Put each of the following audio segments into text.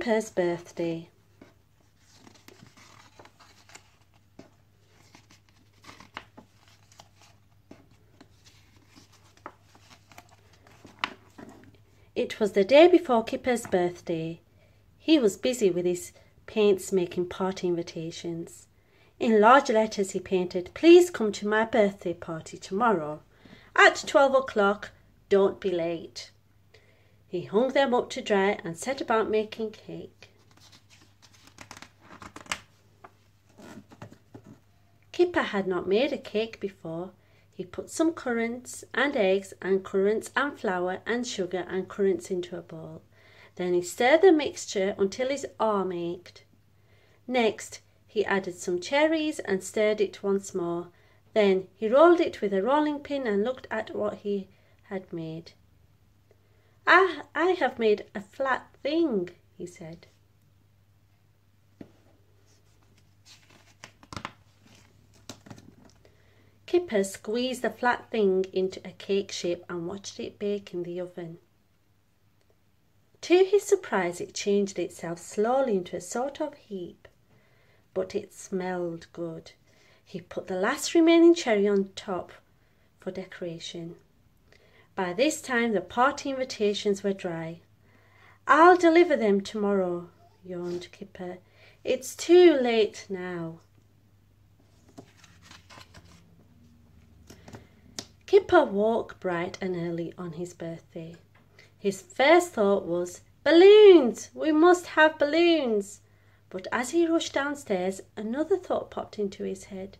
Kipper's birthday. It was the day before Kipper's birthday. He was busy with his paints making party invitations. In large letters he painted, "Please come to my birthday party tomorrow. At 12 o'clock, don't be late." He hung them up to dry and set about making cake. Kipper had not made a cake before. He put some currants and eggs and currants and flour and sugar and currants into a bowl. Then he stirred the mixture until his arm ached. Next, he added some cherries and stirred it once more. Then he rolled it with a rolling pin and looked at what he had made. "I have made a flat thing," he said. Kipper squeezed the flat thing into a cake shape and watched it bake in the oven. To his surprise, it changed itself slowly into a sort of heap, but it smelled good. He put the last remaining cherry on top for decoration. By this time, the party invitations were dry. "I'll deliver them tomorrow," yawned Kipper. "It's too late now." Kipper woke bright and early on his birthday. His first thought was, "Balloons! We must have balloons!" But as he rushed downstairs, another thought popped into his head.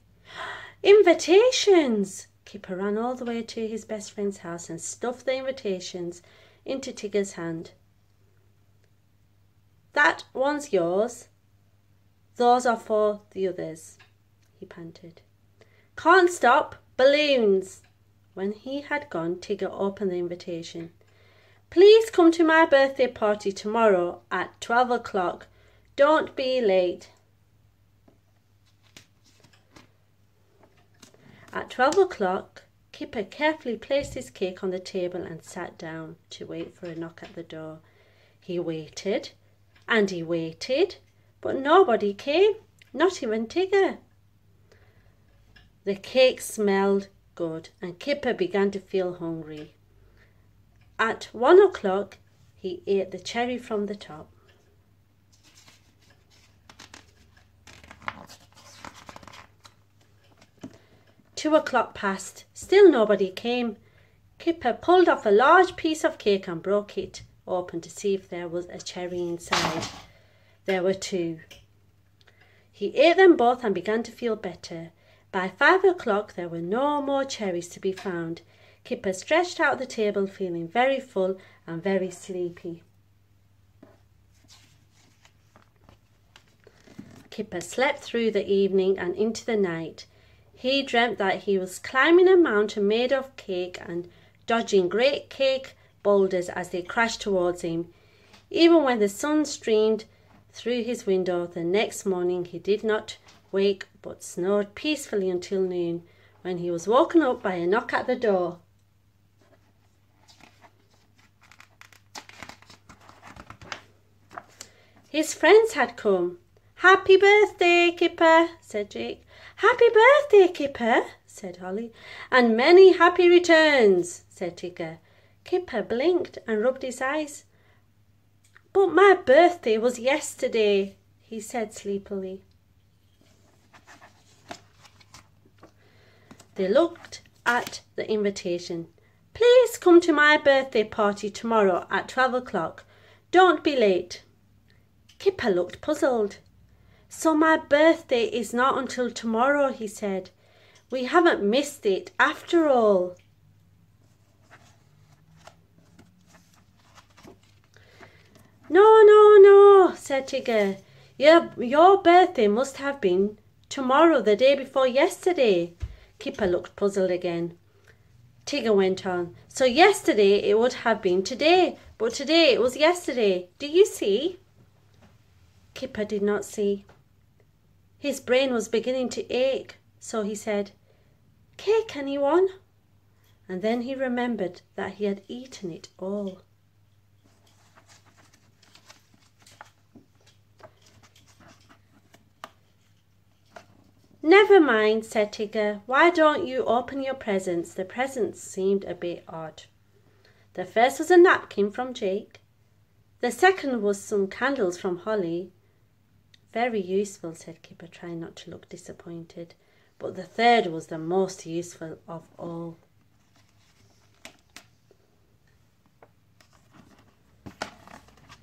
"Invitations!" Kipper ran all the way to his best friend's house and stuffed the invitations into Tigger's hand. "That one's yours. Those are for the others," he panted. "Can't stop! Balloons!" When he had gone, Tigger opened the invitation. "Please come to my birthday party tomorrow at 12 o'clock. Don't be late." At 12 o'clock, Kipper carefully placed his cake on the table and sat down to wait for a knock at the door. He waited and he waited, but nobody came, not even Tigger. The cake smelled good, and Kipper began to feel hungry. At 1 o'clock, he ate the cherry from the top. Two 2 o'clock passed. Still nobody came. Kipper pulled off a large piece of cake and broke it open to see if there was a cherry inside. There were two. He ate them both and began to feel better. By 5 o'clock, there were no more cherries to be found. Kipper stretched out the table, feeling very full and very sleepy. Kipper slept through the evening and into the night. He dreamt that he was climbing a mountain made of cake and dodging great cake boulders as they crashed towards him. Even when the sun streamed through his window the next morning, he did not wake but snored peacefully until noon, when he was woken up by a knock at the door. His friends had come. "Happy birthday, Kipper," said Jake. "Happy birthday, Kipper," said Holly. "And many happy returns," said Tigger. Kipper blinked and rubbed his eyes. "But my birthday was yesterday," he said sleepily. They looked at the invitation. "Please come to my birthday party tomorrow at 12 o'clock. Don't be late." Kipper looked puzzled. "So my birthday is not until tomorrow," he said. "We haven't missed it after all." "No, no, no," said Tigger. Your birthday must have been tomorrow, the day before yesterday." Kipper looked puzzled again. Tigger went on, "So yesterday it would have been today, but today it was yesterday. Do you see?" Kipper did not see. His brain was beginning to ache, so he said, "Cake, anyone?" And then he remembered that he had eaten it all. Never mind, said Tigger. Why don't you open your presents? The presents seemed a bit odd. The first was a napkin from Jake. The second was some candles from Holly. Very useful, said Kipper, trying not to look disappointed. But the third was the most useful of all.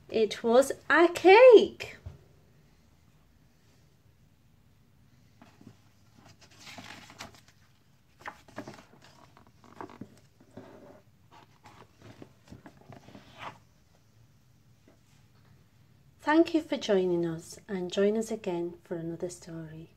It was a cake. Thank you for joining us, and join us again for another story.